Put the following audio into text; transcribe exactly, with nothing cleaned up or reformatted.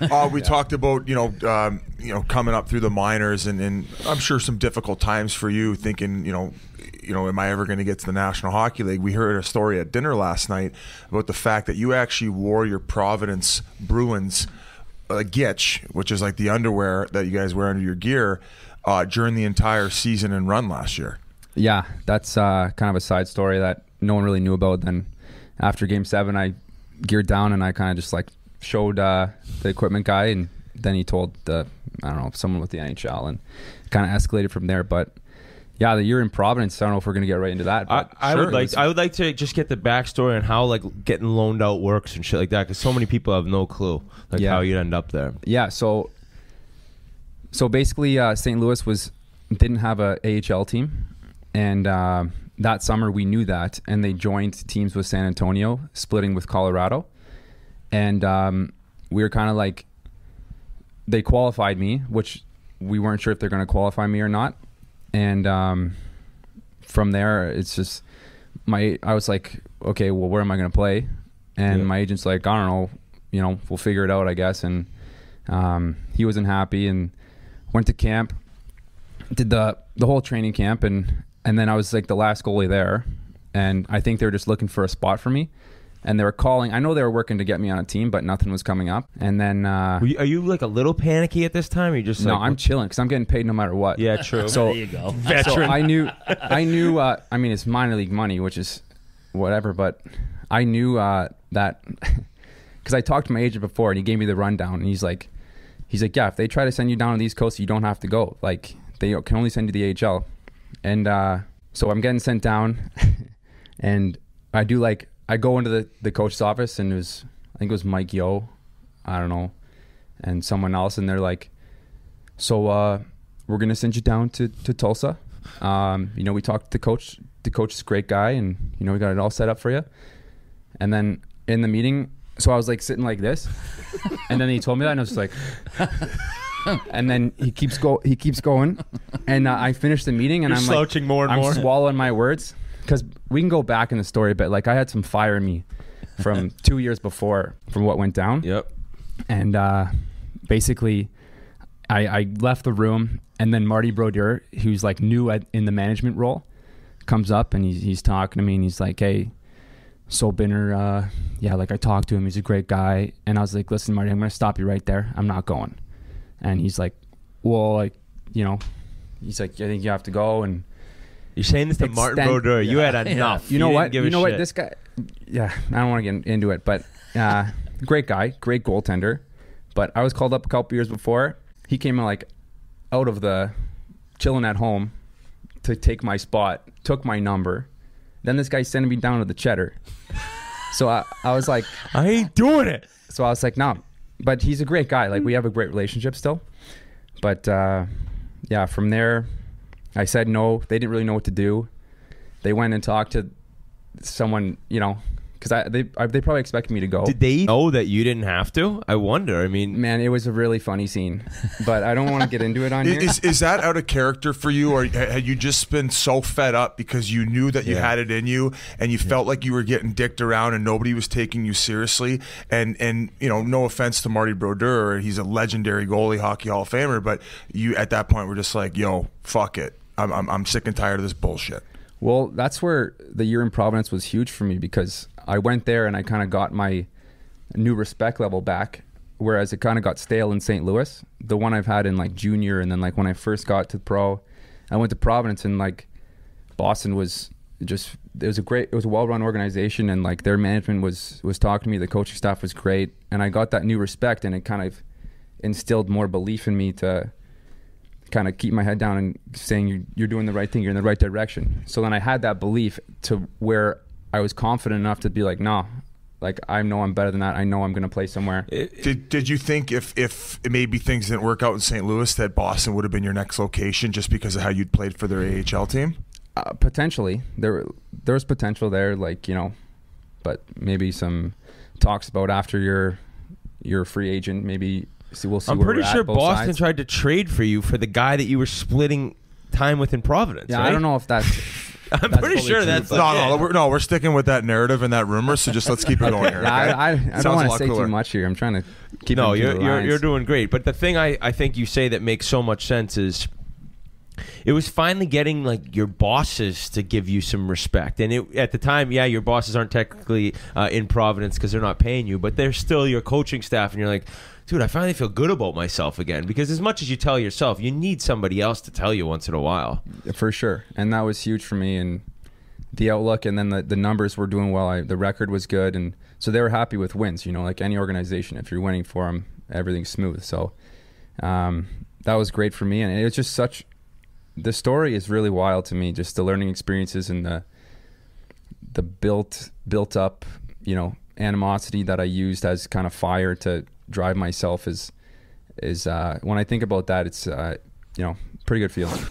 Uh, we yeah. talked about, you know, um, you know, coming up through the minors, and, and I'm sure some difficult times for you, thinking, you know, you know, am I ever going to get to the National Hockey League? We heard a story at dinner last night about the fact that you actually wore your Providence Bruins uh, gitch, which is like the underwear that you guys wear under your gear, uh, during the entire season and run last year. Yeah, that's uh, kind of a side story that no one really knew about. Then after game seven, I geared down and I kind of just like showed uh, the equipment guy, and then he told the, I don't know, someone with the N H L, and kind of escalated from there. But yeah, the year in Providence, I don't know if we're going to get right into that. But I, I sure, would like, I would like to just get the backstory on how like getting loaned out works and shit like that, because so many people have no clue like yeah. how you'd end up there. Yeah, so so basically uh, Saint Louis was didn't have a A H L team, and uh, that summer we knew that, and they joined teams with San Antonio, splitting with Colorado. And um, we were kind of like, they qualified me, which we weren't sure if they're going to qualify me or not. And um, from there, it's just my, I was like, okay, well, where am I going to play? And yeah. my agent's like, I don't know, you know, we'll figure it out, I guess. And um, he wasn't happy, and went to camp, did the, the whole training camp. And, and then I was like the last goalie there. And I think they were just looking for a spot for me. And they were calling. I know they were working to get me on a team, but nothing was coming up. And then, uh, you, are you like a little panicky at this time? Or you just no. Like, I'm chilling because I'm getting paid no matter what. Yeah, true. So there you go, veteran. So I knew, I knew. Uh, I mean, it's minor league money, which is whatever. But I knew uh, that because I talked to my agent before, and he gave me the rundown. And he's like, he's like, yeah, if they try to send you down to the East Coast, you don't have to go. Like they can only send you to the A H L. And uh, so I'm getting sent down, and I do like. I go into the, the coach's office, and it was, I think it was Mike Yeo, I don't know, and someone else, and they're like, so uh, we're going to send you down to, to Tulsa. Um, you know, we talked to the coach. The coach is a great guy, and, you know, we got it all set up for you. And then in the meeting, so I was, like, sitting like this, and then he told me that, and I was like... And then he keeps, go, he keeps going, and uh, I finished the meeting, and You're I'm slouching like, more and I'm more. swallowing my words. Because we can go back in the story, but like I had some fire in me from two years before from what went down. Yep. And uh, basically, I, I left the room, and then Marty Brodeur, who's like new at, in the management role, comes up and he's, he's talking to me, and he's like, "Hey, so Binner, uh, yeah, like I talked to him. He's a great guy." And I was like, "Listen, Marty, I'm gonna stop you right there. I'm not going." And he's like, "Well, like, you know," he's like, "I think you have to go." And you're saying this to Martin Brodeur. Yeah. You had enough. Yeah. You know you what? You know what? Shit. This guy. Yeah, I don't want to get into it, but uh, great guy, great goaltender. But I was called up a couple years before. He came in like out of the chilling at home to take my spot, took my number. Then this guy sent me down to the cheddar. So I, I was like, I ain't doing it. So I was like, no. Nah. But he's a great guy. Like we have a great relationship still. But uh, yeah, from there. I said no. They didn't really know what to do. They went and talked to someone, you know, because I they I, they probably expected me to go. Did they know that you didn't have to? I wonder. I mean, man, it was a really funny scene, but I don't want to get into it on here. Is is that out of character for you, or had you just been so fed up because you knew that you yeah. had it in you, and you yeah. felt like you were getting dicked around and nobody was taking you seriously? And and you know, no offense to Marty Brodeur, he's a legendary goalie, Hockey Hall of Famer, but you at that point were just like, yo, fuck it. I'm, I'm, I'm sick and tired of this bullshit. Well, that's where the year in Providence was huge for me, because I went there and I kind of got my new respect level back, whereas it kind of got stale in Saint Louis, the one I've had in like junior, and then like when I first got to pro, I went to Providence, and like Boston was just, it was a great, it was a well-run organization, and like their management was, was talking to me, the coaching staff was great, and I got that new respect, and it kind of instilled more belief in me to kind of keep my head down and saying you're, you're doing the right thing, you're in the right direction. So then I had that belief to where I was confident enough to be like, nah, like I know I'm better than that. I know I'm going to play somewhere. It, did, did you think if, if maybe things didn't work out in Saint Louis that Boston would have been your next location just because of how you'd played for their A H L team? Uh, potentially. There, there was potential there, like, you know, but maybe some talks about after you're, you're a free agent, maybe... So we'll see. I'm pretty sure Boston sides. tried to trade for you for the guy that you were splitting time with in Providence. Yeah, right? I don't know if that's I'm that's pretty sure true, that's no, no, we're, no. We're sticking with that narrative and that rumor, so just let's keep it going here. Okay? I, I, I don't want to say cooler. too much here. I'm trying to keep. No, you're the you're, you're doing great. But the thing I I think you say that makes so much sense is, it was finally getting like your bosses to give you some respect. And it, at the time, yeah, your bosses aren't technically uh, in Providence because they're not paying you, but they're still your coaching staff, and you're like, dude, I finally feel good about myself again. Because as much as you tell yourself, you need somebody else to tell you once in a while. For sure. And that was huge for me, and the outlook, and then the, the numbers were doing well. I, the record was good, and so they were happy with wins, you know, like any organization. If you're winning for them, everything's smooth. So um, that was great for me, and it was just such... The story is really wild to me, just the learning experiences and the the built built up, you know, animosity that I used as kind of fire to drive myself is is uh when I think about that, it's uh you know, pretty good feeling.